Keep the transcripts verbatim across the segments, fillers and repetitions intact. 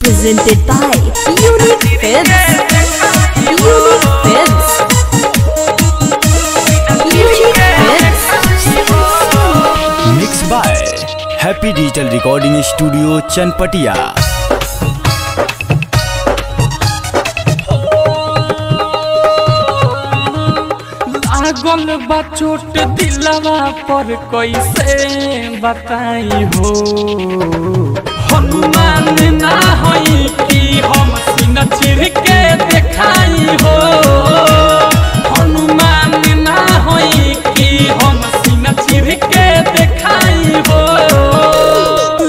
Presented by Unique Films. Unique Films. Unique Films. Mixed by Happy Digital Recording Studio, Chanpatia. पागल बा छोट दिलवा पर कैसे बताई हो, हनुमान ना होई कि हम सीना चिर के देखाई हो, हनुमान ना होई कि हम सीना चिर के देखाई हो।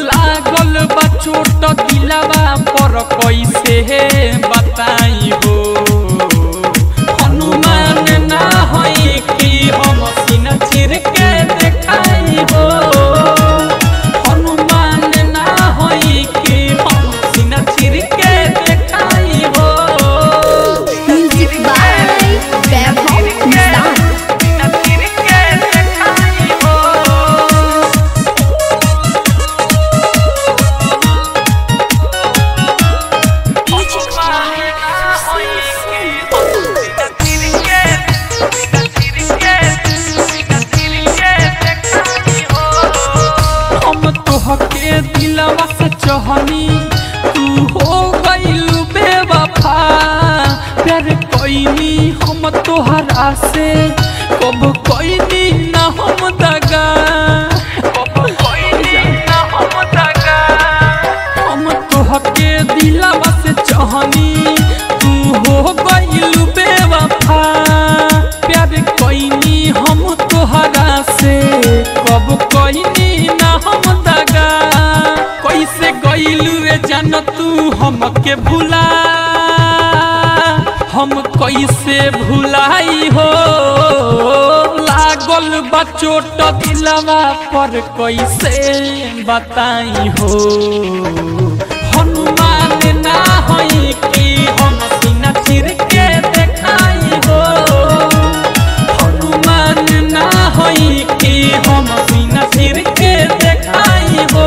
लागल बा छोट दिलवा पर कैसे बताई हो, तू हो गइलु बेवफा, प्यार कोइनी हम तोहरा से कब कोइनी ना हम दगा, कब कोइनी ना हम दगा, हम तोहके दिलवा से चाहनी, तू हो गइलु बेवफा, प्यार कोइनी हम तोहरा से कब कोइनी ना हम दगा। कैसे गइलु जान तू हमके भूला, हम कैसे भुलाई हो, लागल बा चोट दिलवा पर कैसे बताई हो, हनुमान ना होई कि हम सीना चिर के देखाई हो, हनुमान ना होई कि हम सीना चिर के देखाई हो।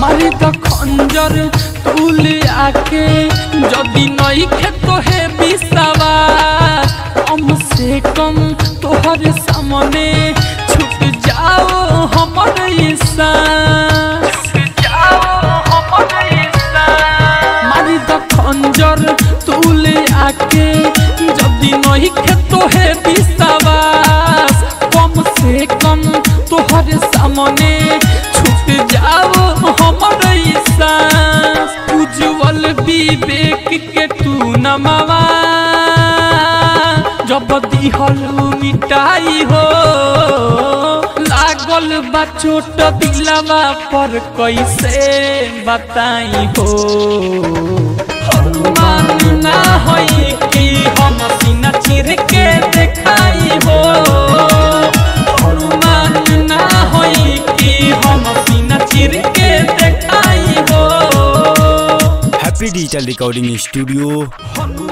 मारी तो खंजर तुल आके जदि नई खेतो है बिसावा, कम से कम तोहर सामने छुप जाओ हमर ईसा, छुप जाओ हमर ईसा। मारी तो खंजर तुल आके जदि नई खेतो है बिसावा, कम से कम तोहर सामने जाओ हमर ईसा, उज्जवल विवेक के तू नमावा, जब दिहलू मिटाई हो, लागल बा छोट दिलवा पर कैसे बताई हो, हनुमान ना होई कि हम सीना चिर के देखाई हो, हनुमान ना होई कि हम हैप्पी डिजिटल रिकॉर्डिंग स्टूडियो।